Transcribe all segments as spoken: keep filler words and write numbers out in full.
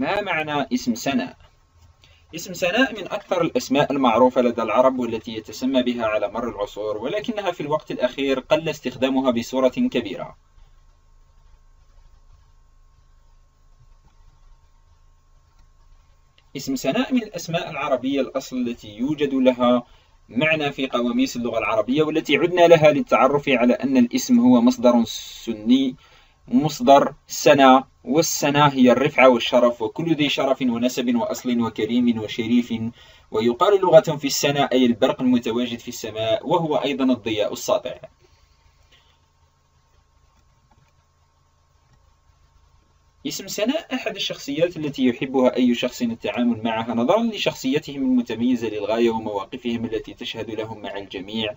ما معنى اسم سناء؟ اسم سناء من أكثر الأسماء المعروفة لدى العرب والتي يتسمى بها على مر العصور، ولكنها في الوقت الأخير قل استخدامها بصورة كبيرة. اسم سناء من الأسماء العربية الأصل التي يوجد لها معنى في قواميس اللغة العربية، والتي عدنا لها للتعرف على أن الاسم هو مصدر سني، مصدر سنة، والسنة هي الرفعة والشرف، وكل ذي شرف ونسب وأصل وكريم وشريف. ويقال لغة في السنة أي البرق المتواجد في السماء، وهو أيضا الضياء الساطع. اسم سناء أحد الشخصيات التي يحبها أي شخص التعامل معها، نظرا لشخصيتهم المتميزة للغاية ومواقفهم التي تشهد لهم مع الجميع.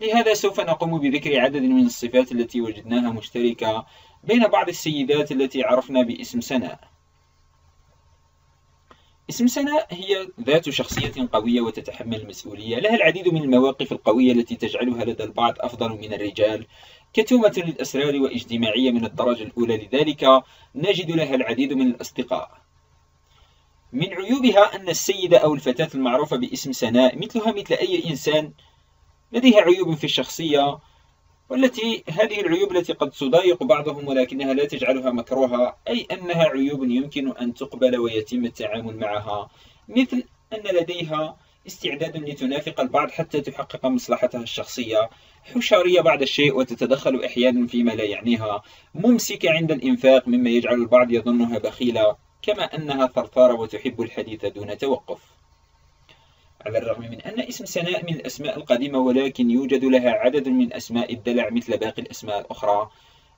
لهذا سوف نقوم بذكر عدد من الصفات التي وجدناها مشتركة بين بعض السيدات التي عرفنا باسم سناء. اسم سناء هي ذات شخصية قوية وتتحمل المسؤولية، لها العديد من المواقف القوية التي تجعلها لدى البعض أفضل من الرجال، كتومة للأسرار واجتماعية من الدرجة الأولى، لذلك نجد لها العديد من الأصدقاء. من عيوبها أن السيدة أو الفتاة المعروفة باسم سناء مثلها مثل أي إنسان لديها عيوب في الشخصية، والتي هذه العيوب التي قد تضايق بعضهم ولكنها لا تجعلها مكروهة، أي أنها عيوب يمكن أن تقبل ويتم التعامل معها، مثل أن لديها استعداد لتنافق البعض حتى تحقق مصلحتها الشخصية، حشرية بعض الشيء وتتدخل أحيانا فيما لا يعنيها، ممسكة عند الإنفاق مما يجعل البعض يظنها بخيلة، كما أنها ثرثارة وتحب الحديث دون توقف. على الرغم من أن اسم سناء من الأسماء القديمة، ولكن يوجد لها عدد من أسماء الدلع مثل باقي الأسماء الأخرى،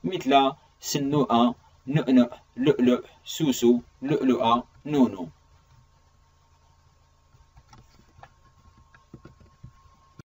مثل سنوءة، نؤنؤ، لؤلؤ، سوسو، لؤلؤة، نونو.